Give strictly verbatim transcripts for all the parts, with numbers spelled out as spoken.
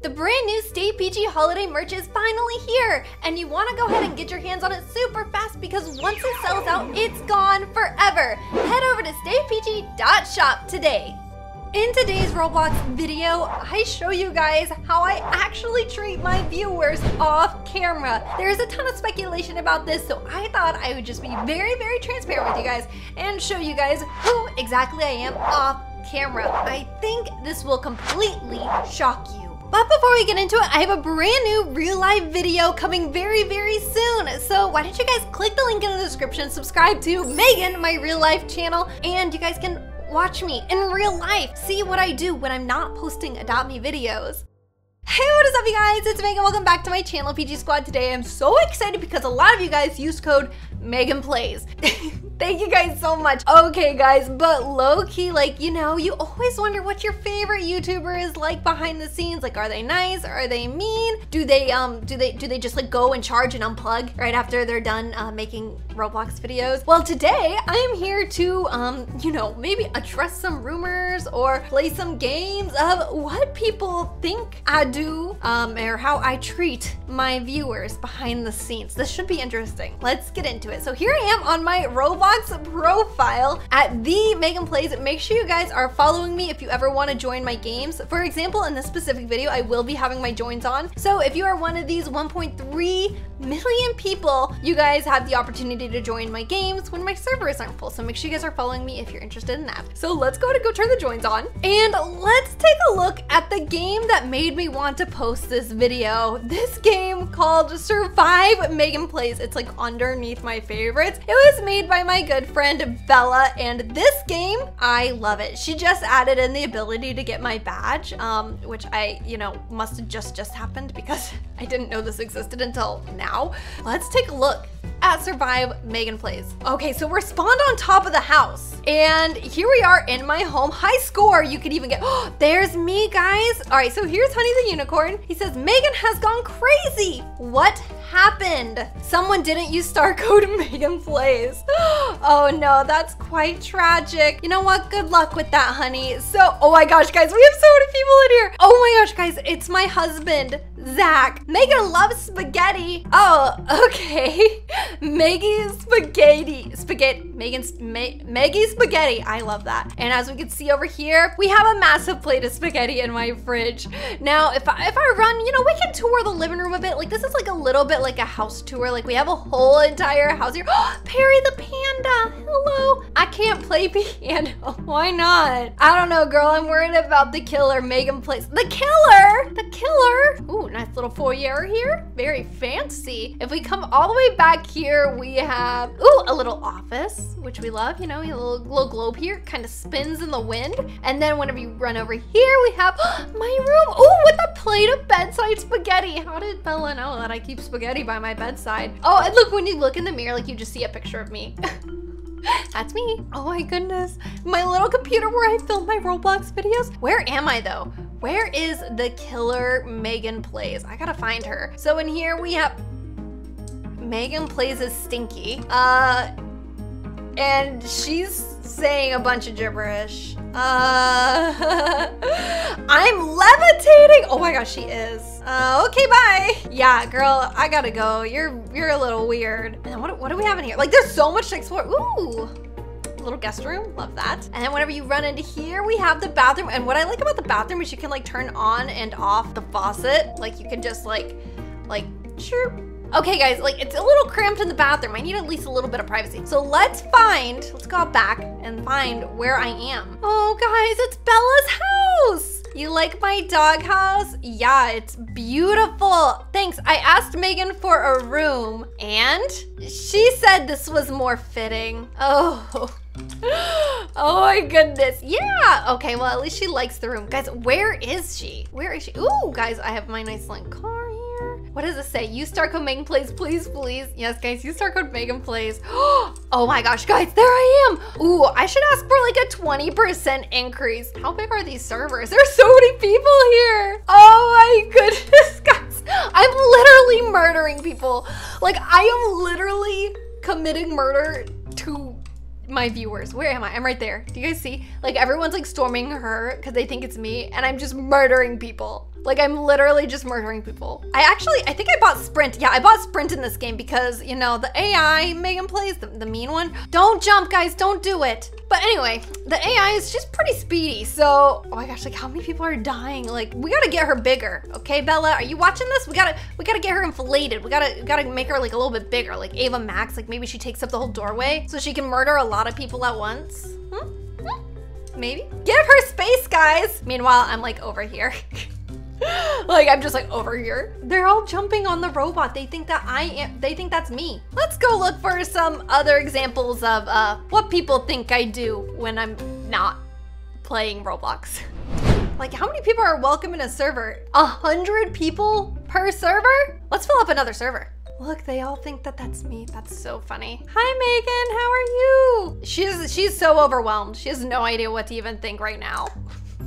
The brand new Stay Peachy holiday merch is finally here, and you want to go ahead and get your hands on it super fast because once it sells out, it's gone forever. Head over to stay peachy dot shop today. In today's Roblox video, I show you guys how I actually treat my viewers off camera. There's a ton of speculation about this, so I thought I would just be very, very transparent with you guys and show you guys who exactly I am off camera. I think this will completely shock you. But before we get into it, I have a brand new real life video coming very, very soon. So why don't you guys click the link in the description, subscribe to Megan, my real life channel, and you guys can watch me in real life. See what I do when I'm not posting Adopt Me videos. Hey, what is up, you guys? It's Megan. Welcome back to my channel, P G Squad. Today, I'm so excited because a lot of you guys use code MeganPlays. Thank you guys so much. Okay, guys, but low-key, like, you know, you always wonder what your favorite YouTuber is like behind the scenes. Like, are they nice? Are they mean? Do they, um, do they, do they just, like, go and charge and unplug right after they're done uh, making Roblox videos? Well, today, I am here to, um, you know, maybe address some rumors or play some games of what people think I do, um, or how I treat my viewers behind the scenes. This should be interesting. Let's get into it. So here I am on my Roblox profile at the Megan Plays. Make sure you guys are following me if you ever want to join my games. For example, in this specific video, I will be having my joins on. So if you are one of these one point three million people, you guys have the opportunity to join my games when my servers aren't full. So make sure you guys are following me if you're interested in that. So let's go to go turn the joins on and let's take a look at the game that made me want to post this video. This game called Survive MeganPlays. It's like underneath my favorites. It was made by my My good friend Bella, and this game, I love it. She just added in the ability to get my badge, um, which I, you know, must have just just happened because I didn't know this existed until now. Let's take a look at Survive MeganPlays. Okay, so we're spawned on top of the house, and here we are in my home. High score, you could even get, oh, there's me, guys. All right, so here's Honey the Unicorn. He says, Megan has gone crazy. What happened? Someone didn't use star code MeganPlays. Oh no, that's quite tragic. You know what? Good luck with that, honey. So, oh my gosh, guys, we have so many people in here. Oh my gosh, guys, it's my husband, Zach. Megan loves spaghetti. Oh, okay. Maggie's spaghetti. Spaghetti. Megan's Ma Maggie's spaghetti. I love that. And as we can see over here, we have a massive plate of spaghetti in my fridge. Now, if I, if I run, you know, we can tour the living room a bit. Like, this is like a little bit like a house tour. Like, we have a whole entire house here. Oh, Perry the Panda. Hello. I can't play piano. Why not? I don't know, girl. I'm worried about the killer. MeganPlays. The killer. The killer. Ooh, nice little foyer here. Very fancy. If we come all the way back here, we have, ooh, a little office, which we love. You know, a little, little globe here, kind of spins in the wind. And then whenever you run over here, we have oh, my room. Oh, with a plate of bedside spaghetti. How did Bella know that I keep spaghetti by my bedside? Oh, and look, when you look in the mirror, like you just see a picture of me. That's me. Oh my goodness. My little computer where I film my Roblox videos. Where am I though? Where is the killer MeganPlays? I gotta find her. So in here we have MeganPlays is stinky. Uh, and she's saying a bunch of gibberish. Uh, I'm levitating. Oh my gosh, she is. Uh, okay, bye. Yeah, girl, I gotta go. You're you're a little weird. And then what, what do we have in here? Like, there's so much to explore. Ooh. Little guest room, love that. And then whenever you run into here, we have the bathroom. And what I like about the bathroom is you can like turn on and off the faucet. Like you can just like, like, chirp. Okay guys, like it's a little cramped in the bathroom. I need at least a little bit of privacy. So let's find, let's go out back and find where I am. Oh guys, it's Bella's house. You like my doghouse? Yeah, it's beautiful. Thanks. I asked Megan for a room and she said this was more fitting. Oh. Oh my goodness. Yeah. Okay, well, at least she likes the room. Guys, where is she? Where is she? Ooh, guys, I have my nice little car. What does this say? Use star code MeganPlays, please, please. Yes, guys, use star code MeganPlays. Oh my gosh, guys, there I am. Ooh, I should ask for like a twenty percent increase. How big are these servers? There's so many people here. Oh my goodness, guys. I'm literally murdering people. Like, I am literally committing murder to my viewers. Where am I? I'm right there. Do you guys see? Like, everyone's like storming her because they think it's me, and I'm just murdering people. Like, I'm literally just murdering people. I actually, I think I bought Sprint. Yeah, I bought Sprint in this game because, you know, the A I MeganPlays, the, the mean one. Don't jump, guys, don't do it. But anyway, the A I is just pretty speedy. So, oh my gosh, like how many people are dying? Like, we gotta get her bigger. Okay, Bella, are you watching this? We gotta, we gotta get her inflated. We gotta, we gotta make her like a little bit bigger. Like Ava Max, like maybe she takes up the whole doorway so she can murder a lot of people at once. Hmm? Hmm? Maybe? Give her space, guys. Meanwhile, I'm like over here. Like, I'm just like over here. They're all jumping on the robot. They think that I am, they think that's me. Let's go look for some other examples of uh, what people think I do when I'm not playing Roblox. Like, how many people are welcome in a server? A hundred people per server? Let's fill up another server. Look, they all think that that's me. That's so funny. Hi, Megan, how are you? She's, she's so overwhelmed. She has no idea what to even think right now.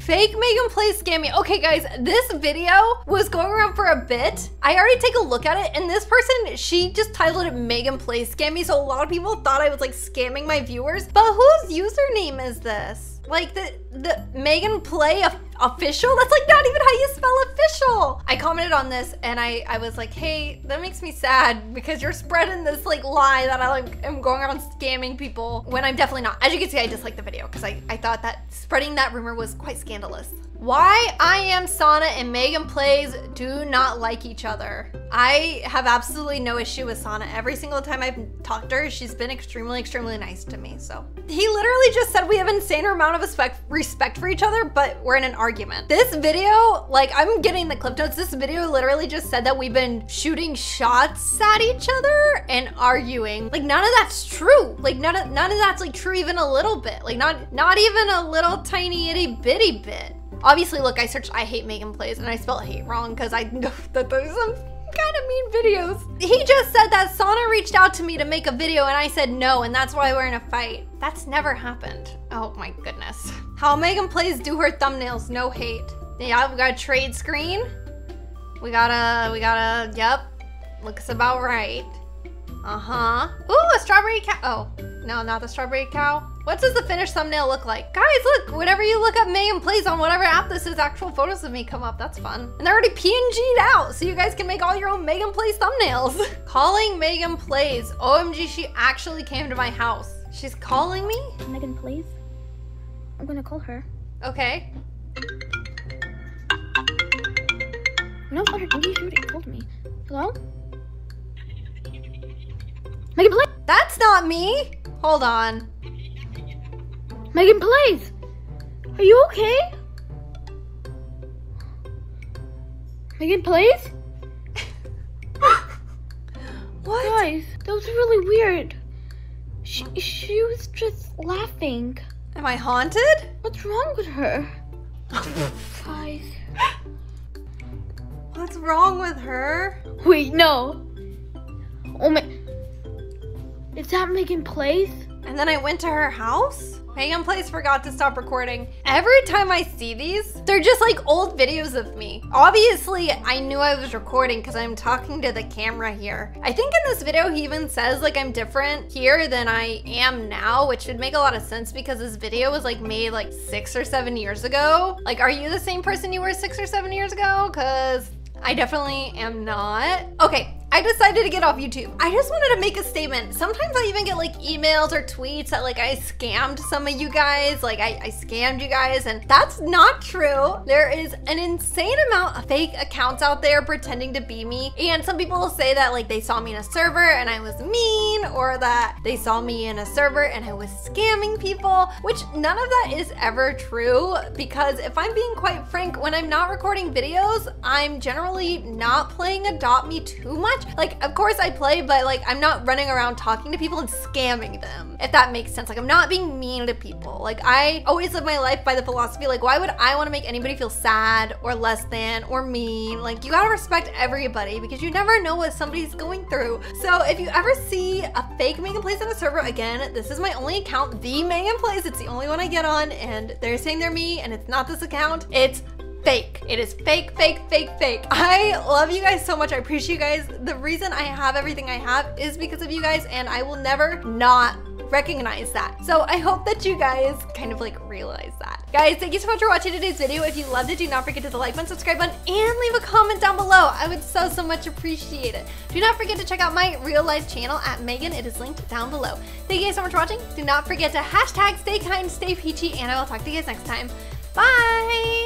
Fake MeganPlays scamming. Okay guys, this video was going around for a bit. I already take a look at it, and this person, she just titled it MeganPlays scammy, so a lot of people thought I was like scamming my viewers. But whose username is this? Like the the MeganPlay official? That's like not even how you spell official. I commented on this and I, I was like, hey, that makes me sad because you're spreading this like lie that I like am going around scamming people when I'm definitely not. As you can see, I disliked the video because I, I thought that spreading that rumor was quite scandalous. Why I Am Sana and MeganPlays do not like each other. I have absolutely no issue with Sana. Every single time I've talked to her, she's been extremely, extremely nice to me, so. He literally just said we have an insane amount of respect, respect for each other, but we're in an argument. This video, like I'm getting the clip notes, this video literally just said that we've been shooting shots at each other and arguing. Like none of that's true. Like none of, none of that's like true even a little bit. Like not, not even a little tiny itty bitty bit. Obviously, look, I searched I hate MeganPlays and I spelled hate wrong because I know that those are some kind of mean videos. He just said that Sana reached out to me to make a video and I said no, and that's why we're in a fight. That's never happened. Oh my goodness. How MeganPlays do her thumbnails, no hate. Yeah, we got a trade screen. We gotta, we gotta, yep. Looks about right. Uh-huh. Ooh, a strawberry cow. Oh, no, not the strawberry cow. What does the finished thumbnail look like? Guys, look, whenever you look up MeganPlays on whatever app this is, actual photos of me come up. That's fun. And they're already P N G'd out, so you guys can make all your own MeganPlays thumbnails. Calling MeganPlays. O M G, she actually came to my house. She's calling me? MeganPlays? I'm gonna call her. Okay. No, call her. Maybe she already called me. Hello? MeganPlays? That's not me! Hold on. MeganPlays! Are you okay? MeganPlays? What? Guys, that was really weird. She, she was just laughing. Am I haunted? What's wrong with her? Guys. What's wrong with her? Wait, no. Oh my. Is that MeganPlays? And then I went to her house? MeganPlays forgot to stop recording. Every time I see these, they're just like old videos of me. Obviously, I knew I was recording because I'm talking to the camera here. I think in this video, he even says like I'm different here than I am now, which would make a lot of sense because this video was like made like six or seven years ago. Like, are you the same person you were six or seven years ago? Because I definitely am not. Okay. I decided to get off YouTube. I just wanted to make a statement. Sometimes I even get like emails or tweets that like I scammed some of you guys, like I, I scammed you guys, and that's not true. There is an insane amount of fake accounts out there pretending to be me. And some people will say that like they saw me in a server and I was mean, or that they saw me in a server and I was scamming people, which none of that is ever true because if I'm being quite frank, when I'm not recording videos, I'm generally not playing Adopt Me too much. Like, of course I play, but like, I'm not running around talking to people and scamming them, if that makes sense. Like, I'm not being mean to people. Like, I always live my life by the philosophy, like, why would I want to make anybody feel sad or less than or mean? Like, you gotta respect everybody because you never know what somebody's going through. So if you ever see a fake MeganPlays on a server, again, this is my only account, the MeganPlays. It's the only one I get on, and they're saying they're me, and it's not this account. It's fake. It is fake, fake, fake, fake. I love you guys so much. I appreciate you guys. The reason I have everything I have is because of you guys, and I will never not recognize that. So I hope that you guys kind of like realize that. Guys, thank you so much for watching today's video. If you loved it, do not forget to the like button, subscribe button, and leave a comment down below. I would so, so much appreciate it. Do not forget to check out my real life channel at Megan. It is linked down below. Thank you guys so much for watching. Do not forget to hashtag stay kind, stay peachy, and I will talk to you guys next time. Bye!